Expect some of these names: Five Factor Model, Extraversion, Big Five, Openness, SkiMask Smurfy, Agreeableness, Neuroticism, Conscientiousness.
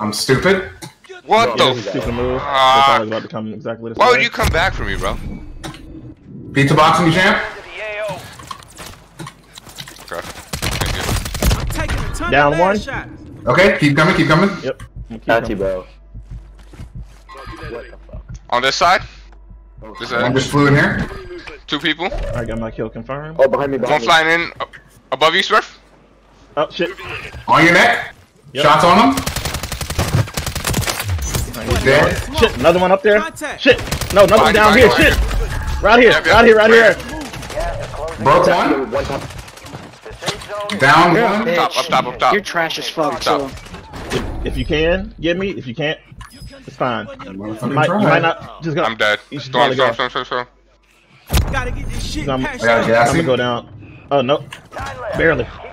I'm stupid. What the fuck? Why would you come back for me, bro? Pizza boxing champ? Okay. Down one. Okay, keep coming, keep coming. Yep. Got you, bro. What the fuck? On this side? This side. One just flew in here. Two people. I got my kill confirmed. Oh, behind me, behind me. One flying in. Above you, Smurf. Oh, shit. On your neck. Yep. Shots on him. He's dead. Shit, another one up there. Contact. Shit. No, another one down here. Shit. Right here. Yep, yep. Right here. Right here. Broke one. Down one. Top, up top, up top. You're trash as fuck, so. If you can, get me. If you can't, it's fine. You might not. Just go. I'm dead. Storm. Gotta get this shit. I gotta go down. Oh, no. Barely.